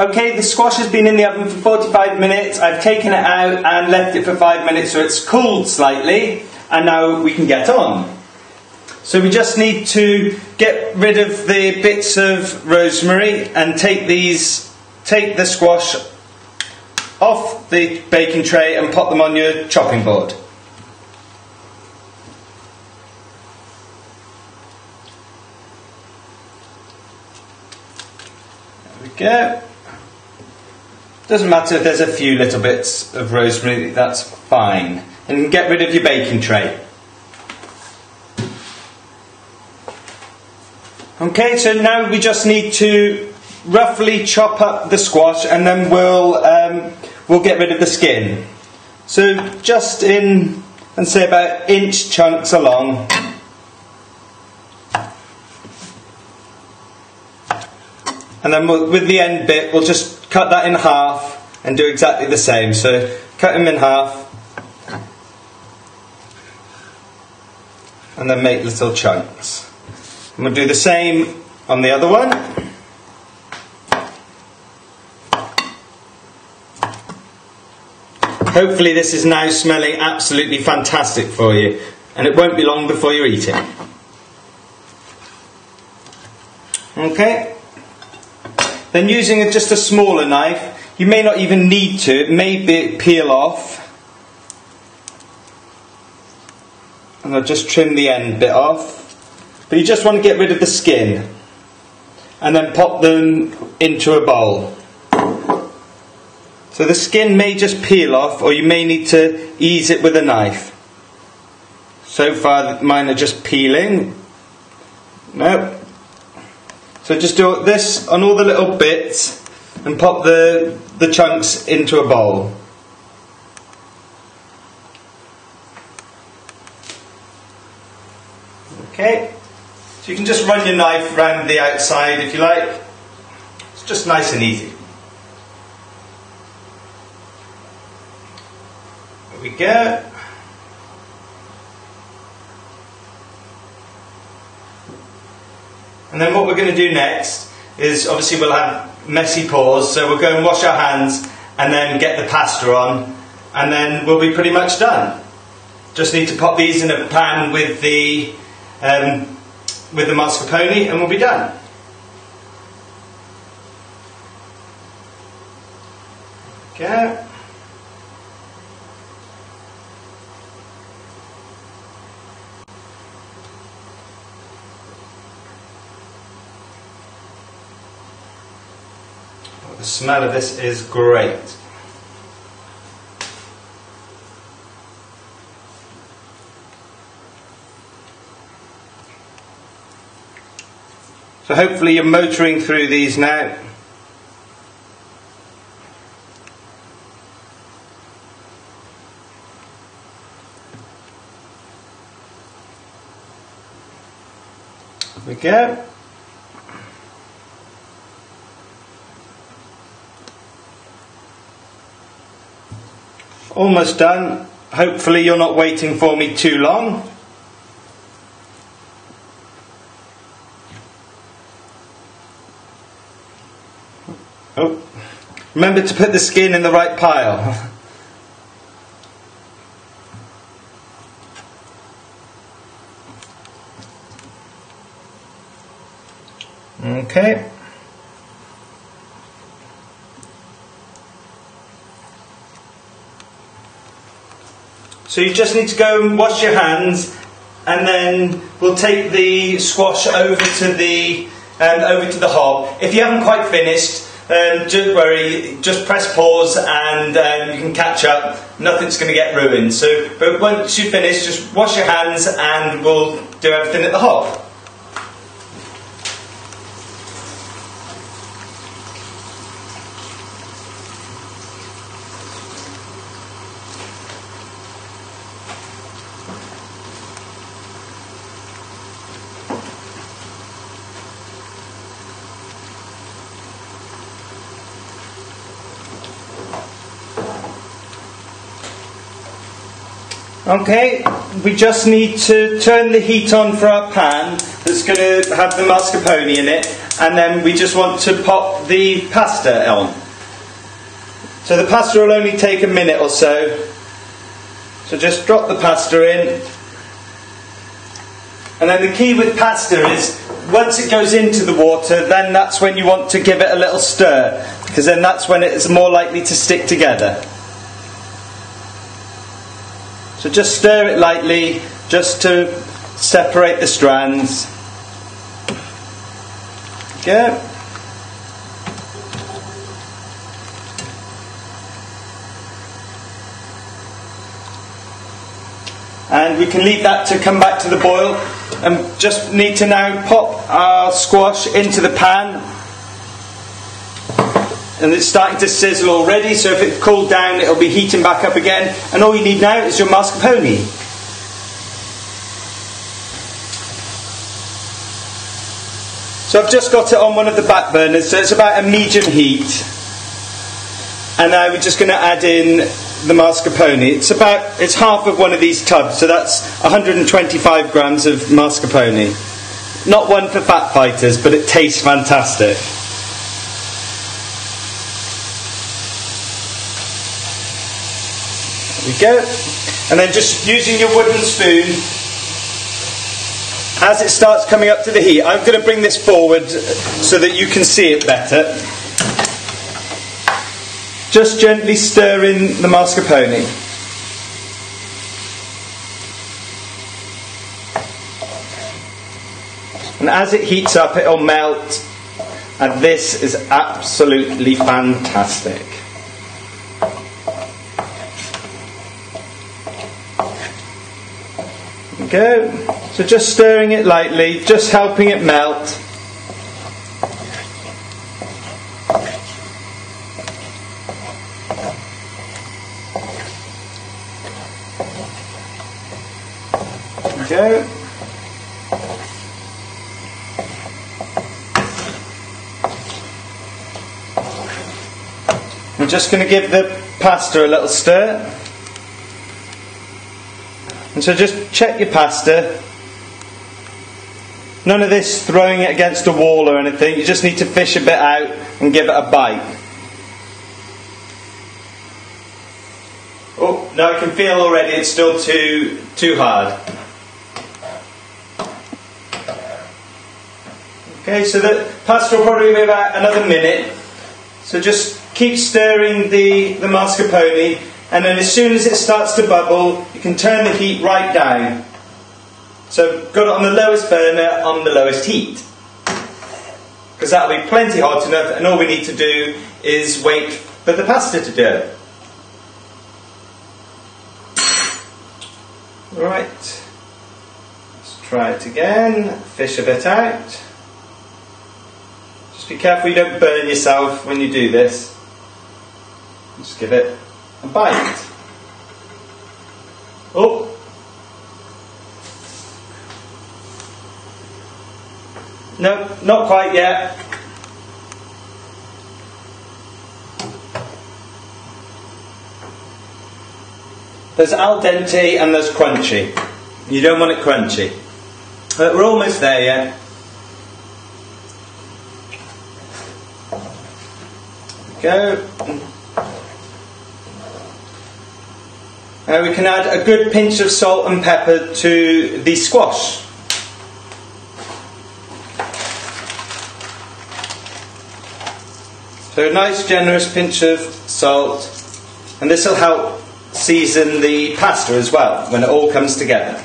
Okay, the squash has been in the oven for 45 minutes. I've taken it out and left it for 5 minutes, so it's cooled slightly, and now we can get on. So we just need to get rid of the bits of rosemary and take the squash off the baking tray and pop them on your chopping board. There we go. Doesn't matter if there's a few little bits of rosemary, that's fine. And get rid of your baking tray. Okay, so now we just need to roughly chop up the squash, and then we'll get rid of the skin. So just in, and say about inch chunks along. And then with the end bit, we'll just cut that in half and do exactly the same. So cut them in half and then make little chunks. And we'll do the same on the other one. Hopefully this is now smelling absolutely fantastic for you, and it won't be long before you're eating. Okay. Then using just a smaller knife, you may not even need to, it may peel off. And I'll just trim the end bit off. But you just want to get rid of the skin. And then pop them into a bowl. So the skin may just peel off, or you may need to ease it with a knife. So far mine are just peeling. Nope. So just do this on all the little bits and pop the chunks into a bowl. Okay, so you can just run your knife round the outside if you like. It's just nice and easy. There we go. And then what we're going to do next is, obviously we'll have messy paws, so we'll go and wash our hands and then get the pasta on, and then we'll be pretty much done. Just need to pop these in a pan with the mascarpone and we'll be done. Okay. The smell of this is great. So hopefully you're motoring through these now. There we go. Almost done. Hopefully you're not waiting for me too long. Oh. Remember to put the skin in the right pile. Okay. So you just need to go and wash your hands, and then we'll take the squash over to the hob. If you haven't quite finished, don't worry, just press pause and you can catch up. Nothing's going to get ruined. So, but once you finish, just wash your hands and we'll do everything at the hob. Okay, we just need to turn the heat on for our pan that's going to have the mascarpone in it, and then we just want to pop the pasta on. So the pasta will only take a minute or so, so just drop the pasta in. And then the key with pasta is, once it goes into the water, then that's when you want to give it a little stir, because then that's when it's more likely to stick together. So just stir it lightly, just to separate the strands. Good. And we can leave that to come back to the boil, and just need to now pop our squash into the pan, and it's starting to sizzle already, so if it's cooled down it'll be heating back up again, and all you need now is your mascarpone. So I've just got it on one of the back burners, so it's about a medium heat, and now we're just going to add in the mascarpone. It's half of one of these tubs, so that's 125 grams of mascarpone. Not one for fat fighters, but it tastes fantastic. There we go. And then just using your wooden spoon, as it starts coming up to the heat, I'm going to bring this forward so that you can see it better. Just gently stir in the mascarpone. And as it heats up, it'll melt. And this is absolutely fantastic. There we go. So just stirring it lightly, just helping it melt. Go. I'm just going to give the pasta a little stir, and so just check your pasta. None of this throwing it against a wall or anything, you just need to fish a bit out and give it a bite. Oh, now I can feel already it's still too hard. Okay, so the pasta will probably be about another minute, so just keep stirring the mascarpone, and then as soon as it starts to bubble you can turn the heat right down. So got it on the lowest burner, on the lowest heat, because that will be plenty hot enough, and all we need to do is wait for the pasta to do it. Right, let's try it again, fish a bit out. Be careful you don't burn yourself when you do this. Just give it a bite. Oh! No, not quite yet. There's al dente and there's crunchy. You don't want it crunchy. But we're almost there yet. Go. Now we can add a good pinch of salt and pepper to the squash. So a nice generous pinch of salt, and this will help season the pasta as well when it all comes together.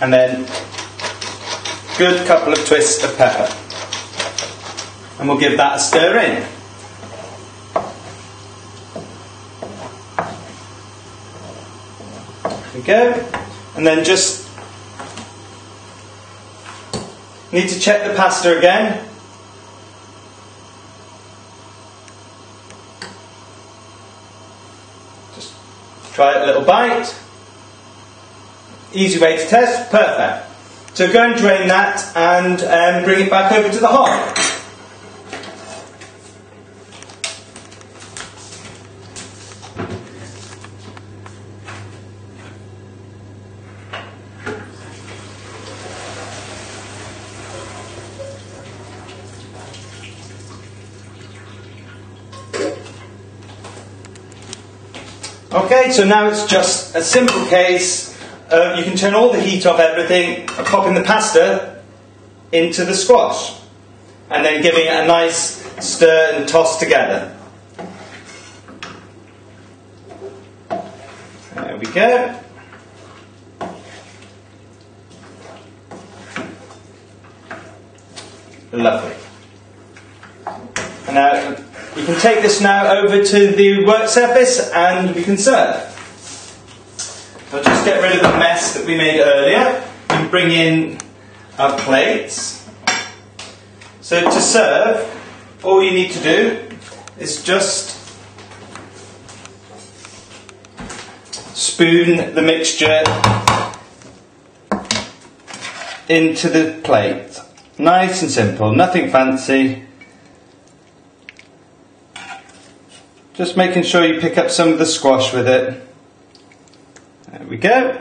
And then a good couple of twists of pepper. And we'll give that a stir in. There we go. And then just need to check the pasta again. Just try it a little bite. Easy way to test, perfect. So go and drain that and bring it back over to the hob. Okay, so now it's just a simple case. You can turn all the heat off everything and pop in the pasta into the squash, and then giving it a nice stir and toss together. There we go. Lovely. And now you can take this now over to the work surface and we can serve. I'll just get rid of the mess that we made earlier and bring in our plates. So to serve, all you need to do is just spoon the mixture into the plate. Nice and simple, nothing fancy. Just making sure you pick up some of the squash with it. There we go.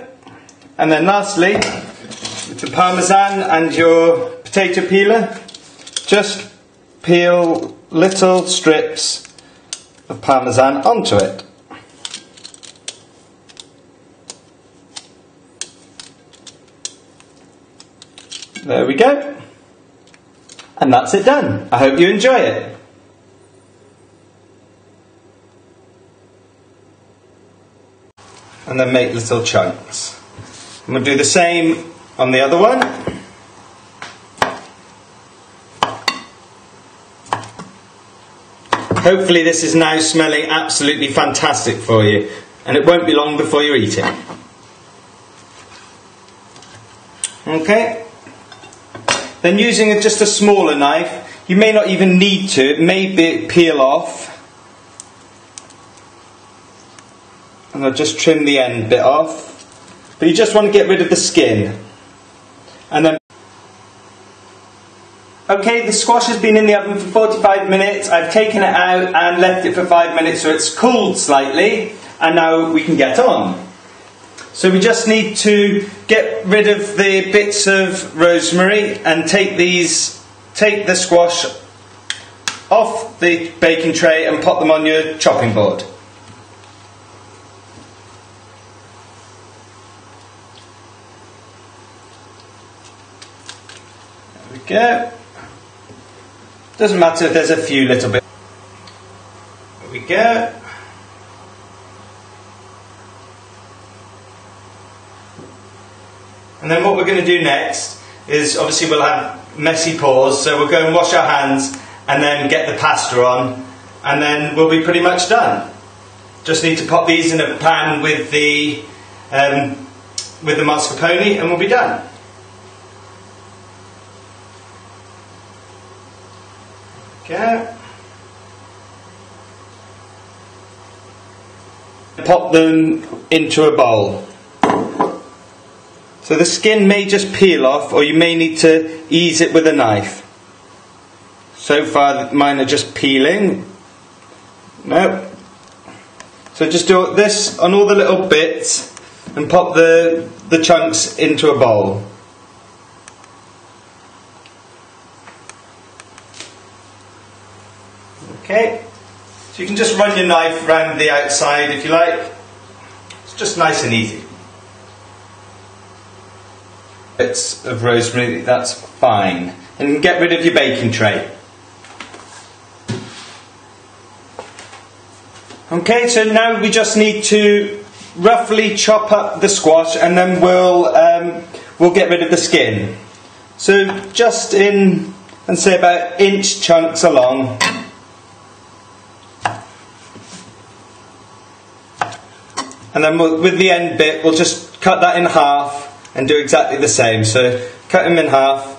And then lastly, with the parmesan and your potato peeler, just peel little strips of parmesan onto it. There we go. And that's it done. I hope you enjoy it. And then make little chunks. I'm going to do the same on the other one. Hopefully this is now smelling absolutely fantastic for you, and it won't be long before you're eating. Okay. Then using just a smaller knife, you may not even need to, it may peel off. And I'll just trim the end bit off, but you just want to get rid of the skin. And then, okay, the squash has been in the oven for 45 minutes. I've taken it out and left it for 5 minutes, so it's cooled slightly. And now we can get on. So we just need to get rid of the bits of rosemary and take the squash off the baking tray and pop them on your chopping board. Go. Doesn't matter if there's a few little bit. There we go. And then what we're going to do next is, obviously we'll have messy paws, so we'll go and wash our hands and then get the pasta on, and then we'll be pretty much done. Just need to pop these in a pan with the mascarpone and we'll be done. Okay. Pop them into a bowl. So the skin may just peel off, or you may need to ease it with a knife. So far mine are just peeling. Nope. So just do this on all the little bits and pop the chunks into a bowl. Okay, so you can just run your knife around the outside if you like. It's just nice and easy. Bits of rosemary, that's fine. And get rid of your baking tray. Okay, so now we just need to roughly chop up the squash, and then we'll get rid of the skin. So just in, and say about inch chunks along. And then with the end bit, we'll just cut that in half and do exactly the same. So cut them in half.